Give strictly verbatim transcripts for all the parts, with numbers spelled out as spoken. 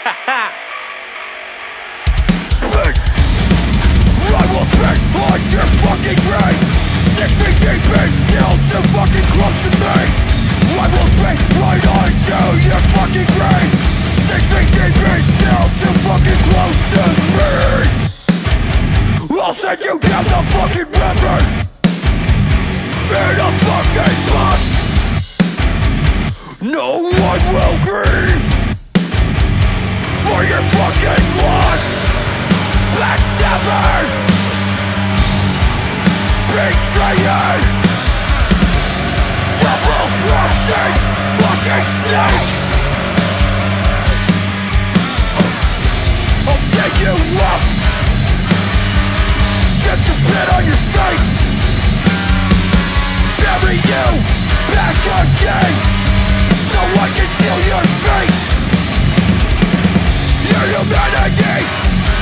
Ha ha! Spit! I will spit on your fucking grave! Six feet deep is still too fucking close to me! I will spit right onto your fucking grave! Six feet deep is still too fucking close to me! I'll send you down the fucking river! In a fucking box! No one will grieve! For your fucking loss, backstabbers, betrayers, double-crossing fucking snake. I'll dig you up just to spit on your face, bury you back again, so I can seal your fate. Humanity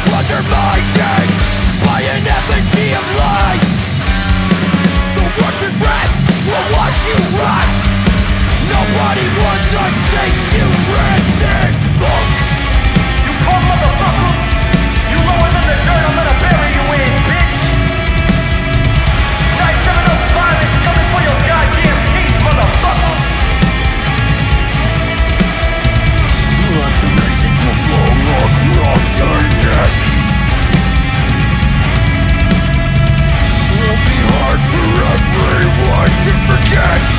undermined by an apathy of lies. The worms and rats will watch you rot. Nobody wants to taste you rats and fuck. You cold motherfucker, you lower than the dirt, I'm gonna bury you in, bitch. Nine seven oh violence coming for your goddamn teeth, motherfucker. Left the Mexican floor across your neck. Will be hard for everyone to forget.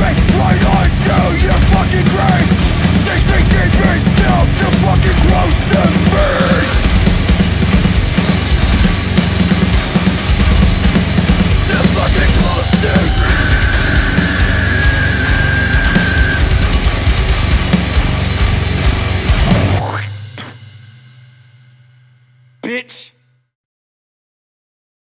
Right onto your fucking grave. Six feet deep is still too fucking close to me.